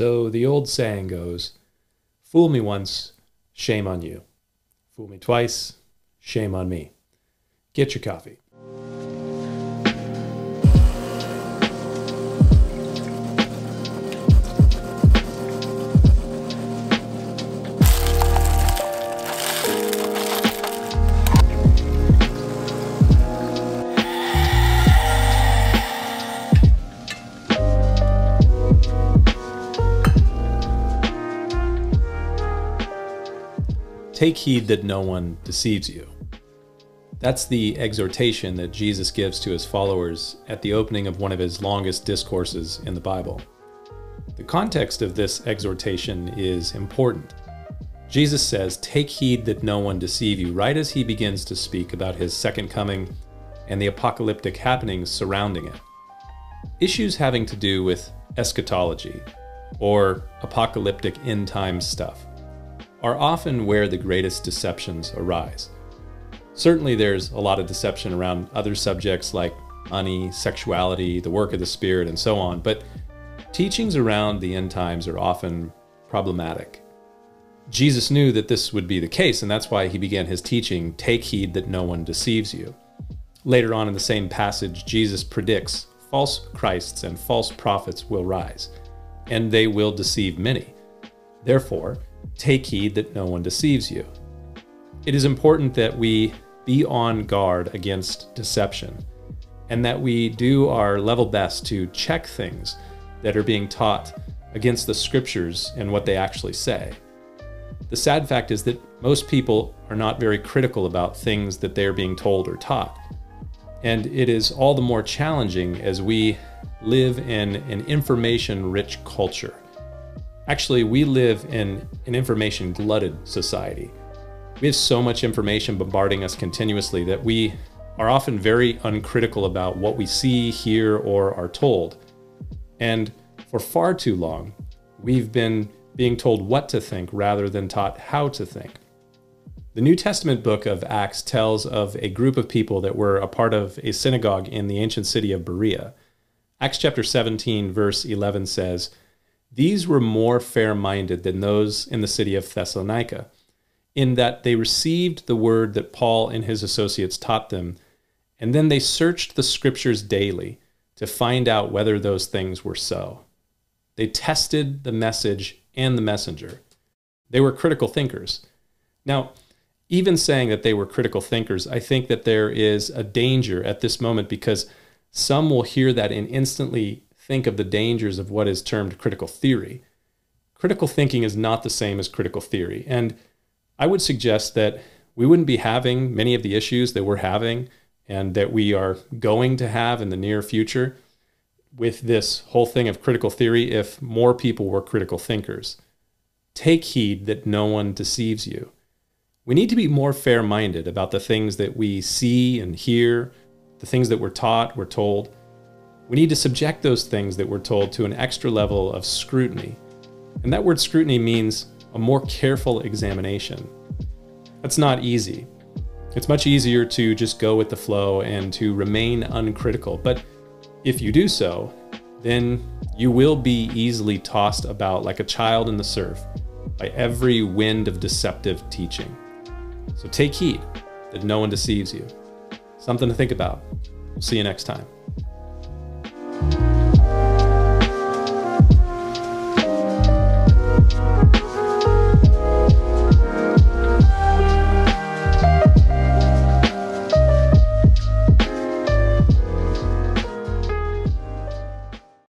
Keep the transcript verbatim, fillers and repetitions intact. So the old saying goes, fool me once, shame on you. Fool me twice, shame on me. Get your coffee. Take heed that no one deceives you. That's the exhortation that Jesus gives to his followers at the opening of one of his longest discourses in the Bible. The context of this exhortation is important. Jesus says, take heed that no one deceive you, right as he begins to speak about his second coming and the apocalyptic happenings surrounding it. Issues having to do with eschatology, or apocalyptic end-time stuff, are often where the greatest deceptions arise. Certainly there's a lot of deception around other subjects like money, sexuality, the work of the Spirit, and so on, but teachings around the end times are often problematic. Jesus knew that this would be the case, and that's why he began his teaching, take heed that no one deceives you. Later on in the same passage, Jesus predicts false Christs and false prophets will rise, and they will deceive many. Therefore, take heed that no one deceives you. It is important that we be on guard against deception, and that we do our level best to check things that are being taught against the scriptures and what they actually say. The sad fact is that most people are not very critical about things that they are being told or taught, and it is all the more challenging as we live in an information-rich culture. Actually, we live in an information-glutted society. We have so much information bombarding us continuously that we are often very uncritical about what we see, hear, or are told. And for far too long, we've been being told what to think rather than taught how to think. The New Testament book of Acts tells of a group of people that were a part of a synagogue in the ancient city of Berea. Acts chapter seventeen, verse eleven says, "These were more fair-minded than those in the city of Thessalonica, in that they received the word that Paul and his associates taught them, and then they searched the scriptures daily to find out whether those things were so." They tested the message and the messenger. They were critical thinkers. Now, even saying that they were critical thinkers, I think that there is a danger at this moment because some will hear that and instantly think of the dangers of what is termed critical theory. Critical thinking is not the same as critical theory, and I would suggest that we wouldn't be having many of the issues that we're having and that we are going to have in the near future with this whole thing of critical theory if more people were critical thinkers. Take heed that no one deceives you. We need to be more fair-minded about the things that we see and hear, the things that we're taught, we're told. We need to subject those things that we're told to an extra level of scrutiny. And that word scrutiny means a more careful examination. That's not easy. It's much easier to just go with the flow and to remain uncritical. But if you do so, then you will be easily tossed about like a child in the surf by every wind of deceptive teaching. So take heed that no one deceives you. Something to think about. We'll see you next time.